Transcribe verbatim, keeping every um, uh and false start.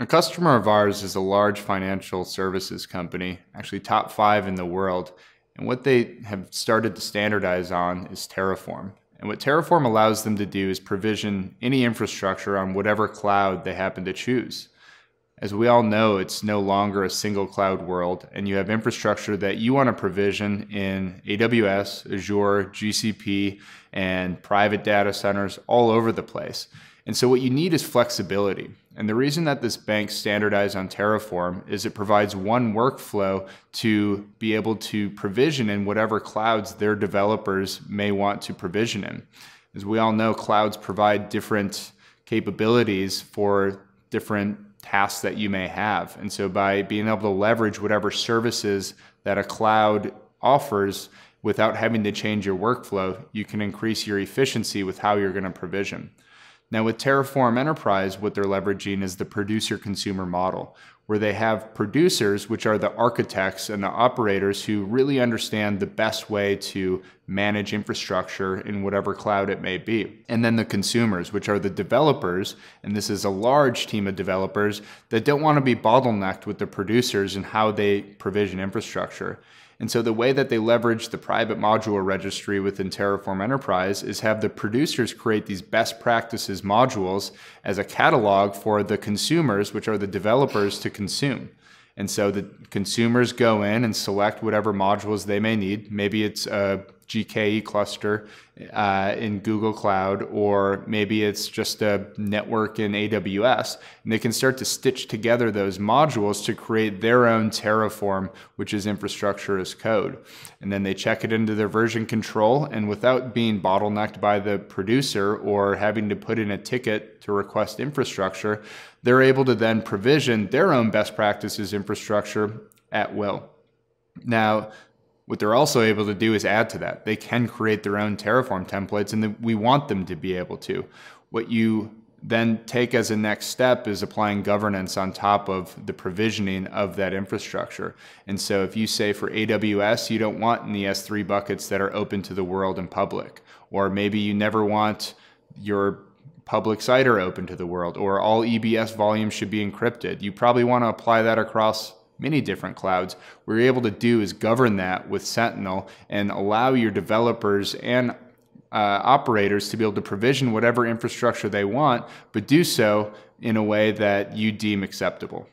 A customer of ours is a large financial services company, actually top five in the world. And what they have started to standardize on is Terraform. And what Terraform allows them to do is provision any infrastructure on whatever cloud they happen to choose. As we all know, it's no longer a single cloud world, and you have infrastructure that you want to provision in A W S, Azure, G C P, and private data centers all over the place. And so what you need is flexibility. And the reason that this bank standardized on Terraform is it provides one workflow to be able to provision in whatever clouds their developers may want to provision in. As we all know, clouds provide different capabilities for different tasks that you may have. And so by being able to leverage whatever services that a cloud offers without having to change your workflow, you can increase your efficiency with how you're going to provision. Now with Terraform Enterprise, what they're leveraging is the producer-consumer model, where they have producers, which are the architects and the operators who really understand the best way to manage infrastructure in whatever cloud it may be. And then the consumers, which are the developers, and this is a large team of developers that don't want to be bottlenecked with the producers and how they provision infrastructure. And so the way that they leverage the private module registry within Terraform Enterprise is have the producers create these best practices modules as a catalog for the consumers, which are the developers, to consume. And so the consumers go in and select whatever modules they may need. Maybe it's a G K E cluster uh, in Google Cloud, or maybe it's just a network in A W S. And they can start to stitch together those modules to create their own Terraform, which is infrastructure as code. And then they check it into their version control, and without being bottlenecked by the producer or having to put in a ticket to request infrastructure, they're able to then provision their own best practices infrastructure at will. Now, what they're also able to do is add to that. They can create their own Terraform templates, and we want them to be able to. What you then take as a next step is applying governance on top of the provisioning of that infrastructure. And so if you say for A W S, you don't want any S three buckets that are open to the world and public, or maybe you never want your public C I D R open to the world, or all E B S volumes should be encrypted. You probably want to apply that across many different clouds. What you're able to do is govern that with Sentinel and allow your developers and uh, operators to be able to provision whatever infrastructure they want, but do so in a way that you deem acceptable.